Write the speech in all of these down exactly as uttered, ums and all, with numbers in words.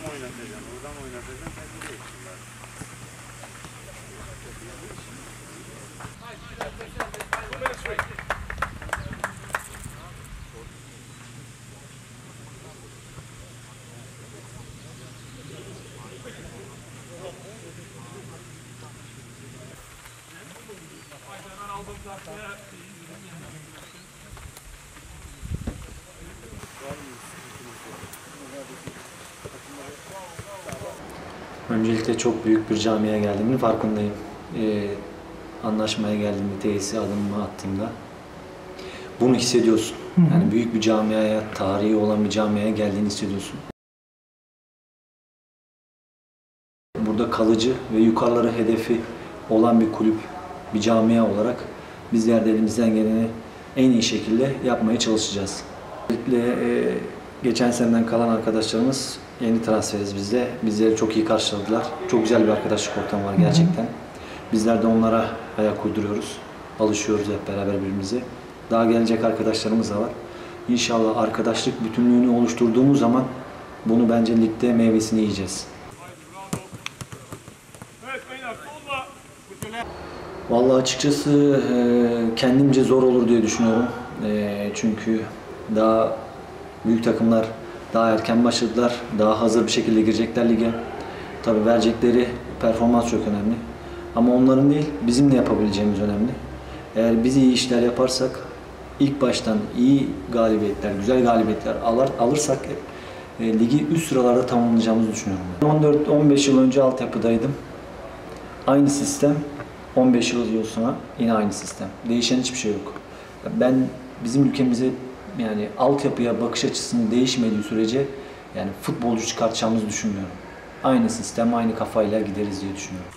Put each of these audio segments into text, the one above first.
mı oynatacaksın, oradan mı oynatacaksın, sen de değilsin bari. Öncelikle çok büyük bir camiye geldiğimin farkındayım. Ee, anlaşmaya geldiğimde, tesise adımımı attığımda bunu hissediyorsun. Yani büyük bir camiaya, tarihi olan bir camiye geldiğini hissediyorsun. Burada kalıcı ve yukarıları hedefi olan bir kulüp, bir camia olarak bizler de elimizden geleni en iyi şekilde yapmaya çalışacağız. Özellikle e, geçen seneden kalan arkadaşlarımız yeni transferiz biz de. Bizleri çok iyi karşıladılar. Çok güzel bir arkadaşlık ortamı var gerçekten. Bizler de onlara ayak uyduruyoruz. Alışıyoruz hep beraber birbirimize. Daha gelecek arkadaşlarımız da var. İnşallah arkadaşlık bütünlüğünü oluşturduğumuz zaman bunu bence ligde meyvesini yiyeceğiz. Vallahi açıkçası kendimce zor olur diye düşünüyorum. Çünkü daha büyük takımlar daha erken başladılar, daha hazır bir şekilde girecekler lige. Tabii verecekleri performans çok önemli. Ama onların değil, bizim ne yapabileceğimiz önemli. Eğer biz iyi işler yaparsak, ilk baştan iyi galibiyetler, güzel galibiyetler alırsak ligi üst sıralarda tamamlayacağımızı düşünüyorum. on dört on beş yıl önce altyapıdaydım. Aynı sistem. on beş yıl sonra yine aynı sistem. Değişen hiçbir şey yok. Ben bizim ülkemize, yani altyapıya bakış açısını değişmediği sürece yani futbolcu çıkartacağımızı düşünmüyorum. Aynı sistem, aynı kafayla gideriz diye düşünüyorum.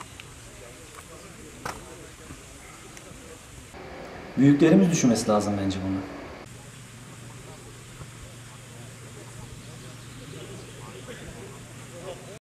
Büyüklerimiz düşünmesi lazım bence bunu.